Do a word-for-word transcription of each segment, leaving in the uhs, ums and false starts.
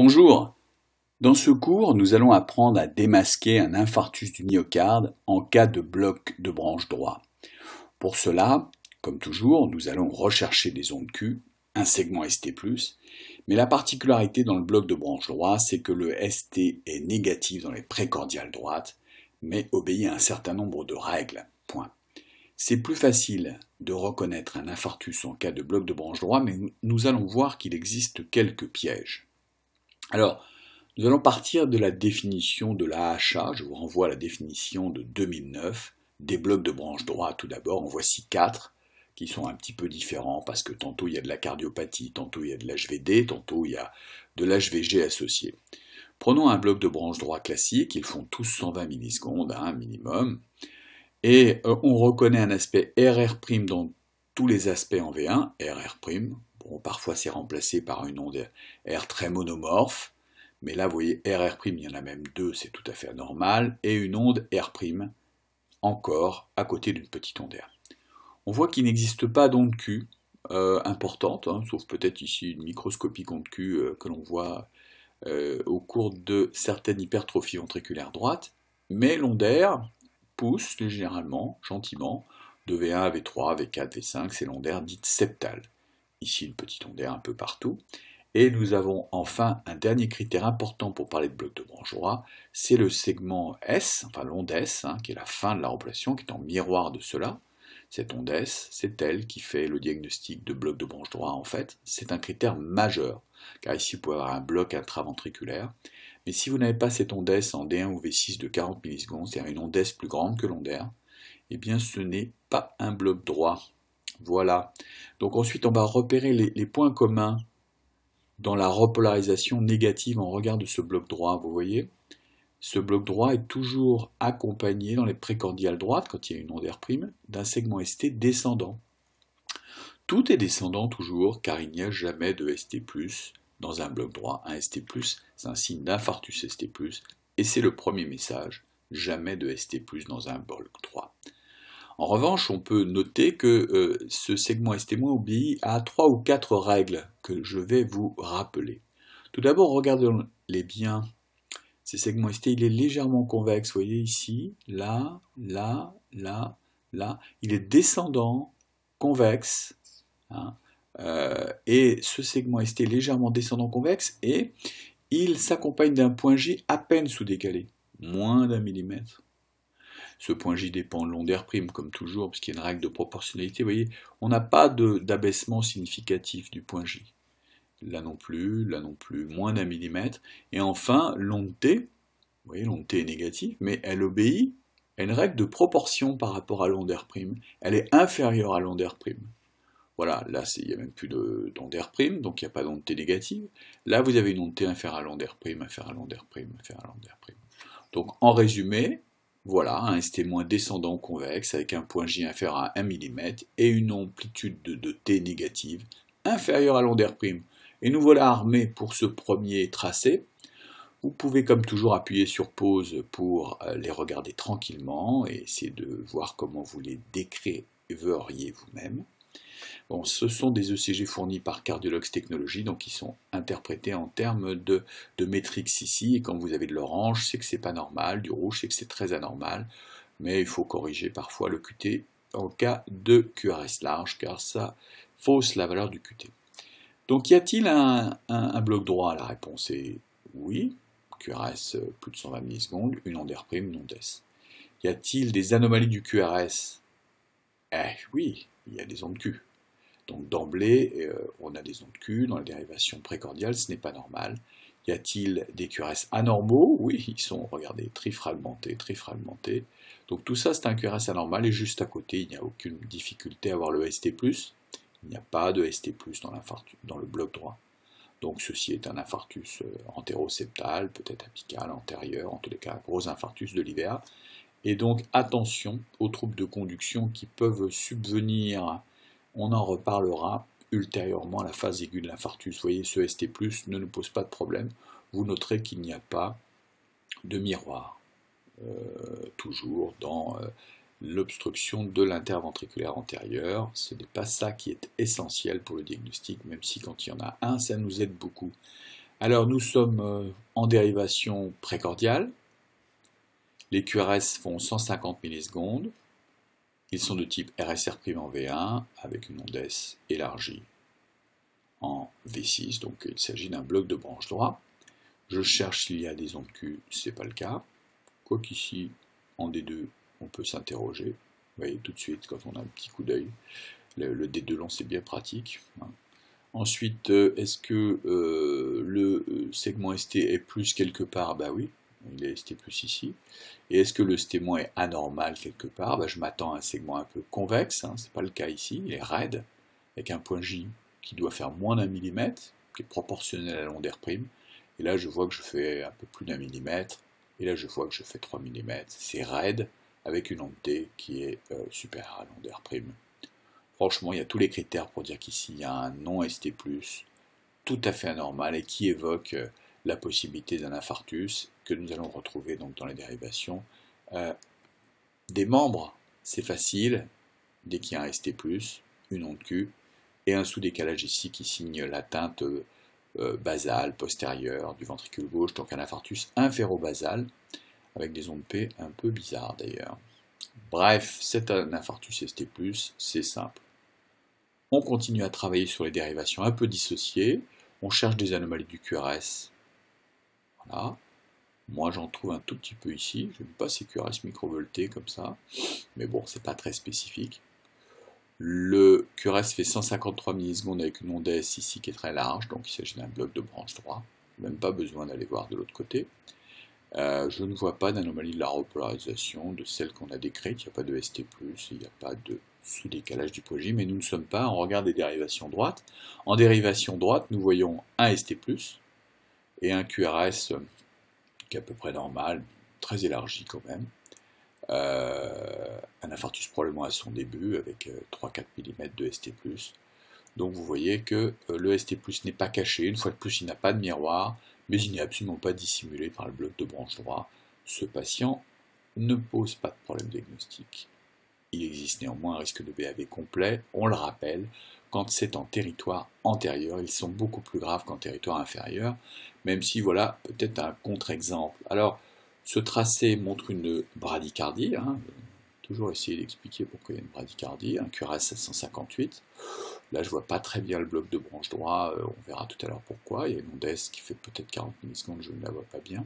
Bonjour. Dans ce cours, nous allons apprendre à démasquer un infarctus du myocarde en cas de bloc de branche droit. Pour cela, comme toujours, nous allons rechercher des ondes Q, un segment S T plus, mais la particularité dans le bloc de branche droit, c'est que le S T est négatif dans les précordiales droites, mais obéit à un certain nombre de règles. Point. C'est plus facile de reconnaître un infarctus en cas de bloc de branche droit, mais nous allons voir qu'il existe quelques pièges. Alors, nous allons partir de la définition de l'A H A, je vous renvoie à la définition de deux mille neuf, des blocs de branche droite tout d'abord, en voici quatre, qui sont un petit peu différents, parce que tantôt il y a de la cardiopathie, tantôt il y a de l'H V D, tantôt il y a de l'H V G associé. Prenons un bloc de branche droite classique, ils font tous cent vingt millisecondes, un hein, minimum, et euh, on reconnaît un aspect R R' dans tous les aspects en V un, R R', bon, parfois c'est remplacé par une onde R très monomorphe, mais là, vous voyez, R R', il y en a même deux, c'est tout à fait normal, et une onde R', encore, à côté d'une petite onde R. On voit qu'il n'existe pas d'onde Q euh, importante, hein, sauf peut-être ici une microscopique onde Q euh, que l'on voit euh, au cours de certaines hypertrophies ventriculaires droites, mais l'onde R pousse généralement, gentiment, de V un à V trois, V quatre, V cinq, c'est l'onde R dite septale. Ici, une petite onde R un peu partout. Et nous avons enfin un dernier critère important pour parler de bloc de branche droit, c'est le segment S, enfin l'onde S, hein, qui est la fin de la relation, qui est en miroir de cela. Cette onde S, c'est elle qui fait le diagnostic de bloc de branche droit en fait. C'est un critère majeur, car ici vous pouvez avoir un bloc intraventriculaire. Mais si vous n'avez pas cette onde S en D un ou V six de quarante millisecondes, c'est-à-dire une onde S plus grande que l'onde R, eh bien ce n'est pas un bloc droit. Voilà. Donc ensuite on va repérer les, les points communs dans la repolarisation négative en regard de ce bloc droit, vous voyez, ce bloc droit est toujours accompagné dans les précordiales droites, quand il y a une onde R', d'un segment S T descendant. Tout est descendant toujours, car il n'y a jamais de S T plus, dans un bloc droit. Un S T plus, c'est un signe d'infarctus S T plus, et c'est le premier message, jamais de S T plus dans un bloc droit. En revanche, on peut noter que euh, ce segment S T- obéit à trois ou quatre règles que je vais vous rappeler. Tout d'abord, regardons-les bien. Ce segment S T, il est légèrement convexe. Vous voyez ici, là, là, là, là. Il est descendant, convexe. Hein, euh, et ce segment S T légèrement descendant, convexe. Et il s'accompagne d'un point J à peine sous-décalé, moins d'un millimètre. Ce point J dépend de l'onde R', comme toujours, puisqu'il y a une règle de proportionnalité. Vous voyez, on n'a pas d'abaissement significatif du point J. Là non plus, là non plus, moins d'un millimètre. Et enfin, l'onde T, vous voyez, l'onde T est négative, mais elle obéit à une règle de proportion par rapport à l'onde R'. Elle est inférieure à l'onde R'. Voilà, là, il n'y a même plus d'onde R', donc il n'y a pas d'onde T négative. Là, vous avez une onde T inférieure à l'onde R', inférieure à l'onde R', inférieure à l'onde R'. Donc, en résumé, voilà, un S T- descendant convexe avec un point J inférieur à un millimètre et une amplitude de, de T négative inférieure à l'onde R'. Et nous voilà armés pour ce premier tracé. Vous pouvez comme toujours appuyer sur pause pour les regarder tranquillement et essayer de voir comment vous les décriveriez vous-même. Bon, ce sont des E C G fournis par Cardiologues Technologies, donc ils sont interprétés en termes de, de métrix ici, et quand vous avez de l'orange, c'est que c'est pas normal, du rouge, c'est que c'est très anormal, mais il faut corriger parfois le Q T en cas de Q R S large, car ça fausse la valeur du Q T. Donc y a-t-il un, un, un bloc droit? La réponse est oui, Q R S plus de cent vingt millisecondes, une onde R', une onde S. Y a-t-il des anomalies du Q R S? Eh oui, il y a des ondes Q. Donc d'emblée, euh, on a des ondes Q, dans la dérivation précordiale, ce n'est pas normal. Y a-t-il des Q R S anormaux? Oui, ils sont, regardez, trifragmentés, trifragmentés. Donc tout ça, c'est un Q R S anormal, et juste à côté, il n'y a aucune difficulté à avoir le S T plus. Il n'y a pas de S T plus dans, dans le bloc droit. Donc ceci est un infarctus antéroseptal, peut-être apical, antérieur, en tous les cas, un gros infarctus de l'I V A. Et donc attention aux troubles de conduction qui peuvent subvenir. On en reparlera ultérieurement à la phase aiguë de l'infarctus. Vous voyez, ce S T plus ne nous pose pas de problème. Vous noterez qu'il n'y a pas de miroir, euh, toujours dans euh, l'obstruction de l'interventriculaire antérieur. Ce n'est pas ça qui est essentiel pour le diagnostic, même si quand il y en a un, ça nous aide beaucoup. Alors nous sommes en dérivation précordiale, les Q R S font cent cinquante millisecondes, ils sont de type R S R' en V un avec une ondesse élargie en V six, donc il s'agit d'un bloc de branche droite. Je cherche s'il y a des ondes Q, ce n'est pas le cas, quoiqu'ici en D deux on peut s'interroger. Vous voyez tout de suite quand on a un petit coup d'œil, le, le D deux long c'est bien pratique. Ensuite, est-ce que euh, le segment S T est plus quelque part? Bah oui, il est S T plus ici. Et est-ce que le S T- est anormal quelque part? Bah, je m'attends à un segment un peu convexe, hein, ce n'est pas le cas ici, il est raide, avec un point J qui doit faire moins d'un millimètre, qui est proportionnel à l'onde R'. Et là, je vois que je fais un peu plus d'un millimètre, et là, je vois que je fais trois millimètres. C'est raide, avec une onde T qui est euh, supérieure à l'onde R'. Franchement, il y a tous les critères pour dire qu'ici, il y a un non-S T plus, tout à fait anormal, et qui évoque la possibilité d'un infarctus, que nous allons retrouver donc dans les dérivations. Euh, des membres, c'est facile, dès qu'il y a un S T plus, une onde Q, et un sous-décalage ici qui signe l'atteinte euh, basale, postérieure, du ventricule gauche, donc un infarctus inférobasal, avec des ondes P un peu bizarres d'ailleurs. Bref, c'est un infarctus S T plus, c'est simple. On continue à travailler sur les dérivations un peu dissociées. On cherche des anomalies du Q R S. Voilà. Moi, j'en trouve un tout petit peu ici. Je n'aime pas ces Q R S microvoltés comme ça. Mais bon, c'est pas très spécifique. Le Q R S fait cent cinquante-trois millisecondes avec une onde S ici qui est très large. Donc, il s'agit d'un bloc de branche droite. Même pas besoin d'aller voir de l'autre côté. Euh, je ne vois pas d'anomalie de la repolarisation de celle qu'on a décrite, il n'y a pas de S T plus, il n'y a pas de sous-décalage du point J, mais nous ne sommes pas en regard des dérivations droites. En dérivation droite, nous voyons un S T plus, et un Q R S qui est à peu près normal, très élargi quand même, euh, un infarctus probablement à son début, avec trois à quatre millimètres de S T plus. Donc vous voyez que le S T plus n'est pas caché, une fois de plus il n'a pas de miroir, mais il n'est absolument pas dissimulé par le bloc de branche droite. Ce patient ne pose pas de problème diagnostique. Il existe néanmoins un risque de B A V complet, on le rappelle, quand c'est en territoire antérieur, ils sont beaucoup plus graves qu'en territoire inférieur, même si voilà peut-être un contre-exemple. Alors, ce tracé montre une bradycardie, hein. Toujours essayer d'expliquer pourquoi il y a une bradycardie, un Q R S à cent cinquante-huit. Là, je vois pas très bien le bloc de branche droite, on verra tout à l'heure pourquoi. Il y a une onde S qui fait peut-être quarante millisecondes, je ne la vois pas bien.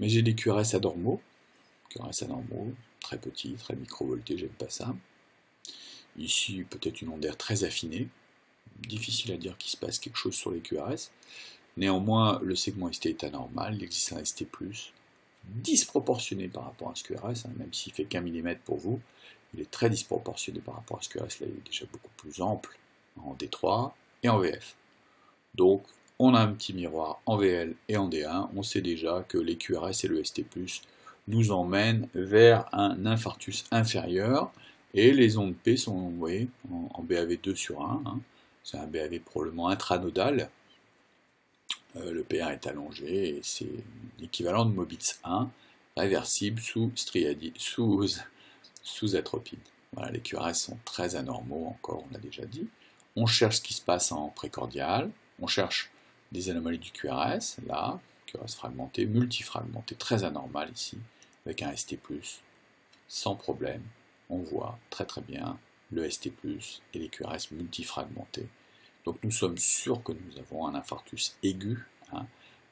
Mais j'ai des Q R S anormaux, Q R S anormaux, très petits, très microvoltés, j'aime pas ça. Ici, peut-être une onde R très affinée, difficile à dire qu'il se passe quelque chose sur les Q R S. Néanmoins, le segment S T est anormal, il existe un S T plus, disproportionné par rapport à ce Q R S, hein, même s'il fait qu'un millimètre pour vous, il est très disproportionné par rapport à ce Q R S, là il est déjà beaucoup plus ample en D trois et en V F. Donc on a un petit miroir en V L et en D un, on sait déjà que les Q R S et le S T plus nous emmènent vers un infarctus inférieur, et les ondes P sont, vous voyez, en, en B A V deux sur un, hein. C'est un B A V probablement intranodal. Le P R est allongé et c'est l'équivalent de Mobitz un, réversible sous, sous, sous atropine. Voilà, les Q R S sont très anormaux, encore on l'a déjà dit. On cherche ce qui se passe en précordial, on cherche des anomalies du Q R S, là, Q R S fragmenté, multifragmenté, très anormal ici, avec un S T plus, sans problème. On voit très très bien le S T plus et les Q R S multifragmentés. Donc nous sommes sûrs que nous avons un infarctus aigu, hein,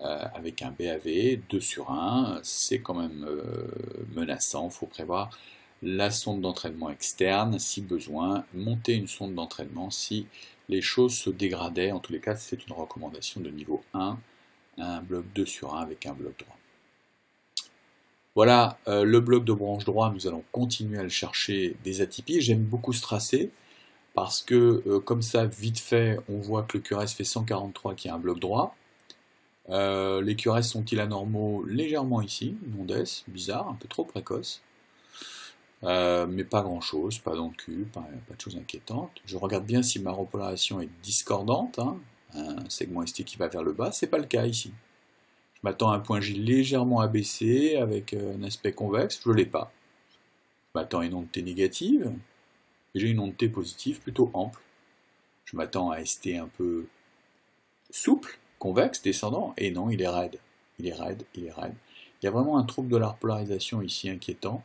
euh, avec un B A V deux sur un, c'est quand même euh, menaçant, il faut prévoir la sonde d'entraînement externe si besoin, monter une sonde d'entraînement si les choses se dégradaient, en tous les cas c'est une recommandation de niveau un, un bloc deux sur un avec un bloc droit. Voilà, euh, le bloc de branche droite, nous allons continuer à le chercher des atypies, j'aime beaucoup ce tracé, parce que, euh, comme ça, vite fait, on voit que le Q R S fait cent quarante-trois, qui est un bloc droit. Euh, les Q R S sont-ils anormaux? Légèrement ici, une onde S, bizarre, un peu trop précoce. Euh, mais pas grand-chose, pas dans le cul, pas, pas de choses inquiétantes. Je regarde bien si ma repolarisation est discordante, hein, un segment S T qui va vers le bas, c'est pas le cas ici. Je m'attends à un point J légèrement abaissé, avec un aspect convexe, je ne l'ai pas. Je m'attends à une onde T négative. J'ai une onde T positive plutôt ample. Je m'attends à S T un peu souple, convexe, descendant, et non, il est raide. Il est raide, il est raide. Il y a vraiment un trouble de la polarisation ici inquiétant.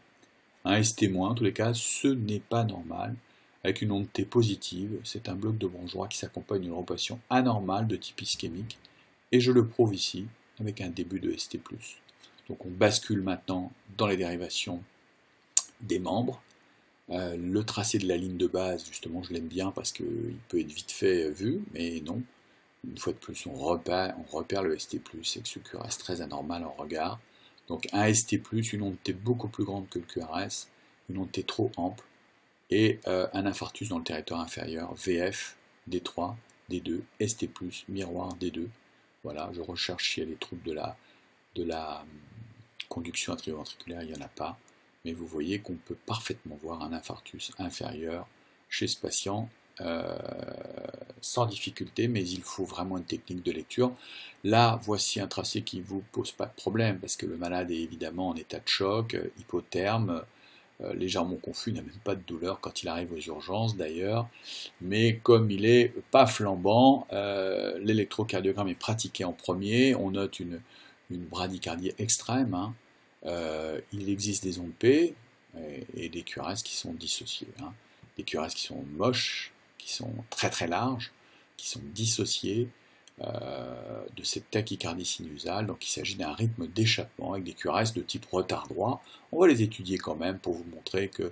Un S T moins, en tous les cas, ce n'est pas normal. Avec une onde T positive, c'est un bloc de bourgeois qui s'accompagne d'une rotation anormale de type ischémique. Et je le prouve ici avec un début de S T plus. Donc on bascule maintenant dans les dérivations des membres. Euh, le tracé de la ligne de base, justement, je l'aime bien parce qu'il peut être vite fait vu, mais non. Une fois de plus, on repère, on repère le S T plus, et que ce Q R S très anormal en regard. Donc un S T plus, une onde T beaucoup plus grande que le Q R S, une onde T trop ample, et euh, un infarctus dans le territoire inférieur, V F, D trois, D deux, S T plus, miroir, D deux. Voilà, je recherche s'il y a des troubles de la, de la conduction atrioventriculaire, il n'y en a pas. Mais vous voyez qu'on peut parfaitement voir un infarctus inférieur chez ce patient euh, sans difficulté, mais il faut vraiment une technique de lecture. Là, voici un tracé qui ne vous pose pas de problème, parce que le malade est évidemment en état de choc, hypotherme, euh, légèrement confus, n'a même pas de douleur quand il arrive aux urgences d'ailleurs. Mais comme il n'est pas flambant, euh, l'électrocardiogramme est pratiqué en premier, on note une, une bradycardie extrême, hein. Euh, il existe des ondes P et, et des Q R S qui sont dissociés. Hein. Des Q R S qui sont moches, qui sont très très larges, qui sont dissociés euh, de cette tachycardie sinusale. Donc il s'agit d'un rythme d'échappement avec des Q R S de type retard droit. On va les étudier quand même pour vous montrer que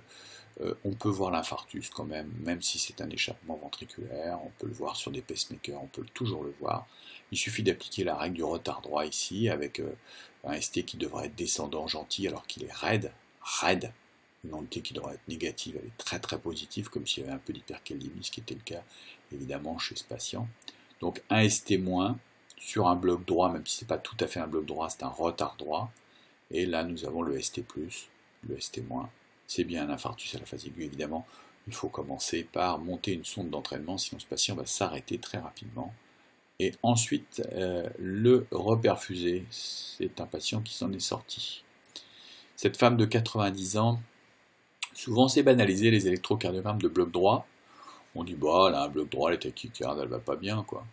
euh, on peut voir l'infarctus quand même, même si c'est un échappement ventriculaire. On peut le voir sur des pacemakers, on peut toujours le voir. Il suffit d'appliquer la règle du retard droit ici avec euh, un S T qui devrait être descendant gentil alors qu'il est raide, raide, une onde T qui devrait être négative, elle est très très positive, comme s'il y avait un peu d'hypercaldémie, ce qui était le cas évidemment chez ce patient. Donc un S T- sur un bloc droit, même si ce n'est pas tout à fait un bloc droit, c'est un retard droit, et là nous avons le S T plus, le S T-, c'est bien un infarctus à la phase aiguë évidemment, il faut commencer par monter une sonde d'entraînement, sinon ce patient va s'arrêter très rapidement. Et ensuite, euh, le reperfusé, c'est un patient qui s'en est sorti. Cette femme de quatre-vingt-dix ans, souvent c'est banalisé les électrocardiogrammes de bloc droit. On dit, bah, elle a un bloc droit, elle est tachycarde, elle va pas bien, quoi.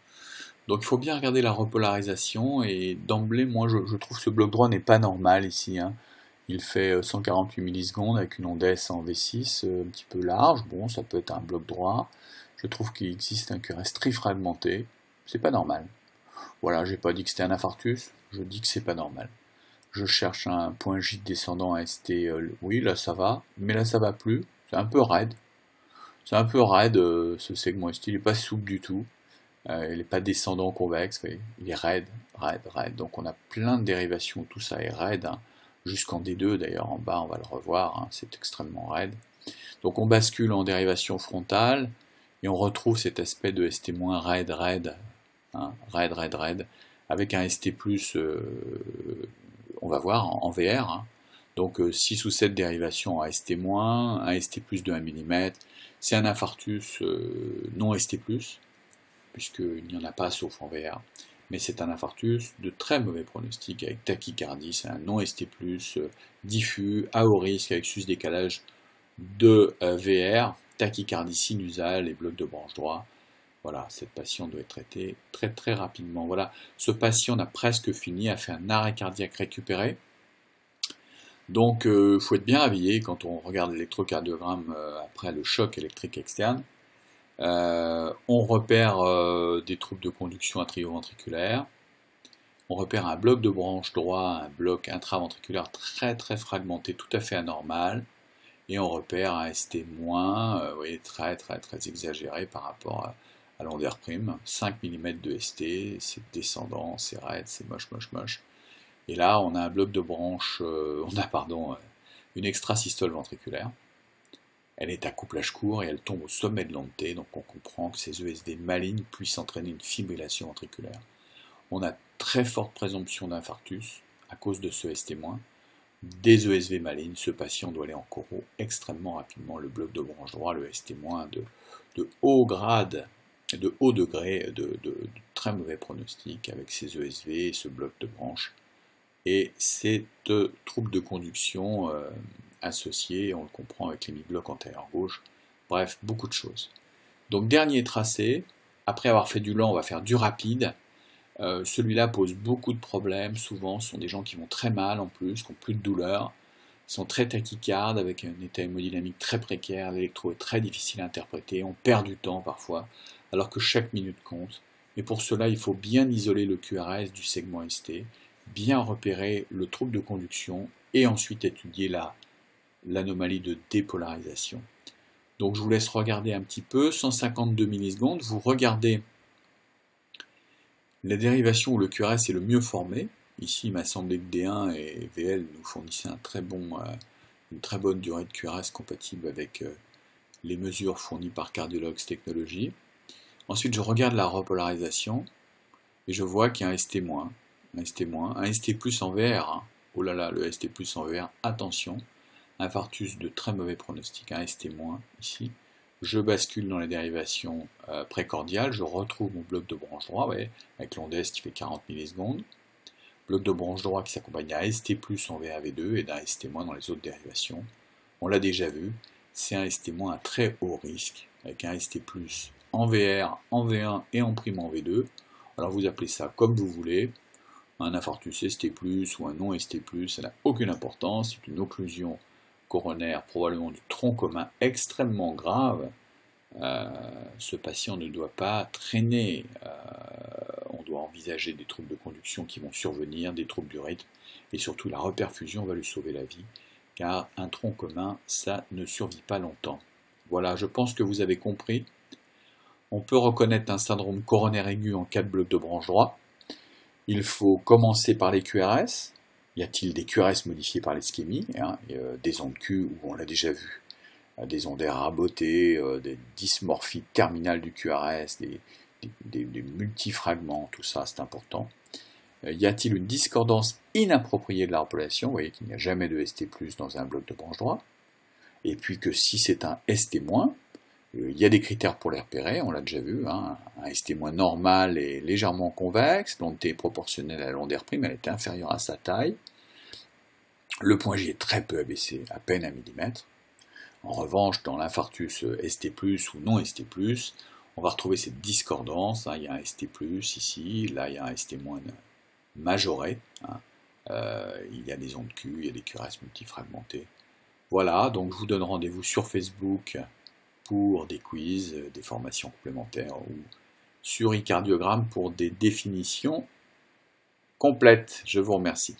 Donc il faut bien regarder la repolarisation, et d'emblée, moi je, je trouve que ce bloc droit n'est pas normal ici. Hein. Il fait cent quarante-huit millisecondes avec une onde S en V six, un petit peu large, bon, ça peut être un bloc droit. Je trouve qu'il existe un Q R S très fragmenté. C'est pas normal. Voilà, j'ai pas dit que c'était un infarctus, je dis que c'est pas normal. Je cherche un point J descendant à S T, euh, oui, là ça va, mais là ça va plus, c'est un peu raide. C'est un peu raide, euh, ce segment S T, il n'est pas souple du tout, euh, il n'est pas descendant convexe, vous voyez. Il est raide, raide, raide. Donc on a plein de dérivations, tout ça est raide, hein. Jusqu'en D deux d'ailleurs, en bas on va le revoir, hein. C'est extrêmement raide. Donc on bascule en dérivation frontale, et on retrouve cet aspect de S T- raide, raide, Hein, raide, raide, raide, avec un S T plus, euh, on va voir, en, en V R, hein. Donc euh, six ou sept dérivations à S T-, un S T plus de un millimètre, c'est un infarctus euh, non S T plus, puisqu'il n'y en a pas sauf en V R, mais c'est un infarctus de très mauvais pronostic, avec tachycardie, c'est un non S T plus, euh, diffus, à haut risque, avec sus-décalage de euh, V R, tachycardie sinusale et bloc de branche droite. Voilà, cette patiente doit être traitée très très rapidement. Voilà, ce patient a presque fini, a fait un arrêt cardiaque récupéré. Donc, il euh, faut être bien réveillé quand on regarde l'électrocardiogramme euh, après le choc électrique externe. Euh, on repère euh, des troubles de conduction atrioventriculaire. On repère un bloc de branche droit, un bloc intraventriculaire très très fragmenté, tout à fait anormal. Et on repère un S T-, euh, vous voyez, très très très exagéré par rapport à... à l'ondeur prime, cinq millimètres de S T, c'est descendant, c'est raide, c'est moche, moche, moche. Et là, on a un bloc de branche, euh, on a, pardon, une extrasystole ventriculaire. Elle est à couplage court et elle tombe au sommet de l'onde T, donc on comprend que ces E S D malignes puissent entraîner une fibrillation ventriculaire. On a très forte présomption d'infarctus à cause de ce S T-, des E S V malignes, ce patient doit aller en coro extrêmement rapidement, le bloc de branche droit, le S T- de, de haut grade, de haut degré, de, de, de très mauvais pronostic avec ces E S V, ce bloc de branche et ces euh, troubles de conduction euh, associés, on le comprend avec l'hémibloc antérieur gauche, bref, beaucoup de choses. Donc dernier tracé, après avoir fait du lent, on va faire du rapide, Euh, celui-là pose beaucoup de problèmes, souvent ce sont des gens qui vont très mal en plus, qui n'ont plus de douleur, sont très tachycardes, avec un état hémodynamique très précaire, l'électro est très difficile à interpréter, on perd du temps parfois, alors que chaque minute compte. Et pour cela, il faut bien isoler le Q R S du segment S T, bien repérer le trouble de conduction et ensuite étudier la, l'anomalie de dépolarisation. Donc je vous laisse regarder un petit peu, cent cinquante-deux millisecondes, vous regardez la dérivation où le Q R S est le mieux formé. Ici, il m'a semblé que D un et V L nous fournissaient un très bon, euh, une très bonne durée de Q R S compatible avec euh, les mesures fournies par Cardiologues Technologies. Ensuite, je regarde la repolarisation et je vois qu'il y a un S T moins, un S T moins, un S T plus en V R. Oh là là, le S T plus en V R, attention, infarctus de très mauvais pronostic, un S T moins ici. Je bascule dans les dérivations euh, précordiales, je retrouve mon bloc de branche droit, ouais, avec l'ondesse qui fait quarante millisecondes. Bloc de branche droit qui s'accompagne d'un S T plus en V A V deux et d'un S T- dans les autres dérivations. On l'a déjà vu, c'est un S T- à très haut risque, avec un S T plus en V R, en V un et en prime en V deux. Alors vous appelez ça comme vous voulez, un infarctus S T plus ou un non-S T plus, ça n'a aucune importance, c'est une occlusion coronaire, probablement du tronc commun, extrêmement grave. Euh, ce patient ne doit pas traîner. Euh, on doit envisager des troubles de conduction qui vont survenir, des troubles du rythme, et surtout la reperfusion va lui sauver la vie, car un tronc commun, ça ne survit pas longtemps. Voilà, je pense que vous avez compris. On peut reconnaître un syndrome coronaire aigu en cas de bloc de branche droit. Il faut commencer par les Q R S. Y a-t-il des Q R S modifiés par l'ischémie, hein, euh, des ondes Q, où on l'a déjà vu, euh, des ondes R rabotées, euh, des dysmorphies terminales du Q R S, des, des, des, des multifragments, tout ça, c'est important. Euh, y a-t-il une discordance inappropriée de la repolation? Vous voyez qu'il n'y a jamais de S T plus dans un bloc de branche droit. Et puis que si c'est un S T moins, il euh, y a des critères pour les repérer, on l'a déjà vu, hein, un S T- normal et légèrement convexe, l'onde T est proportionnelle à l'onde R', elle était inférieure à sa taille. Le point J est très peu abaissé, à peine un millimètre. En revanche, dans l'infarctus S T plus, ou non S T plus, on va retrouver cette discordance. Hein, il y a un S T plus ici, là il y a un S T- majoré. Hein, euh, il y a des ondes Q, il y a des Q R S multifragmentées. Voilà, donc je vous donne rendez-vous sur Facebook pour des quiz, des formations complémentaires, ou sur e-cardiogramme pour des définitions complètes. Je vous remercie.